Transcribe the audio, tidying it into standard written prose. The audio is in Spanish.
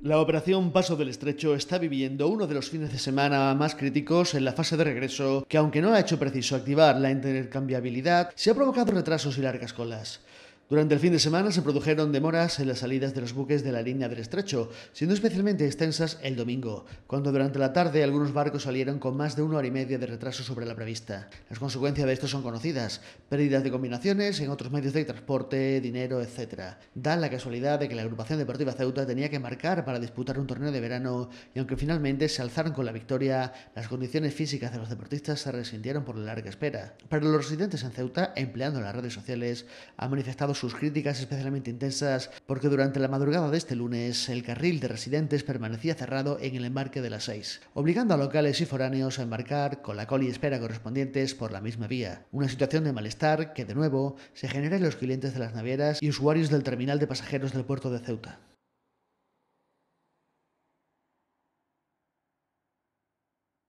La operación Paso del Estrecho está viviendo uno de los fines de semana más críticos en la fase de regreso, que aunque no ha hecho preciso activar la intercambiabilidad, se ha provocado retrasos y largas colas. Durante el fin de semana se produjeron demoras en las salidas de los buques de la línea del Estrecho, siendo especialmente extensas el domingo, cuando durante la tarde algunos barcos salieron con más de una hora y media de retraso sobre la prevista. Las consecuencias de esto son conocidas: pérdidas de combinaciones en otros medios de transporte, dinero, etc. Da la casualidad de que la agrupación deportiva Ceuta tenía que marcar para disputar un torneo de verano y aunque finalmente se alzaron con la victoria, las condiciones físicas de los deportistas se resintieron por la larga espera. Pero los residentes en Ceuta, empleando las redes sociales, han manifestado sus críticas especialmente intensas porque durante la madrugada de este lunes el carril de residentes permanecía cerrado en el embarque de las 6, obligando a locales y foráneos a embarcar con la cola y espera correspondientes por la misma vía. Una situación de malestar que, de nuevo, se genera en los clientes de las navieras y usuarios del terminal de pasajeros del puerto de Ceuta.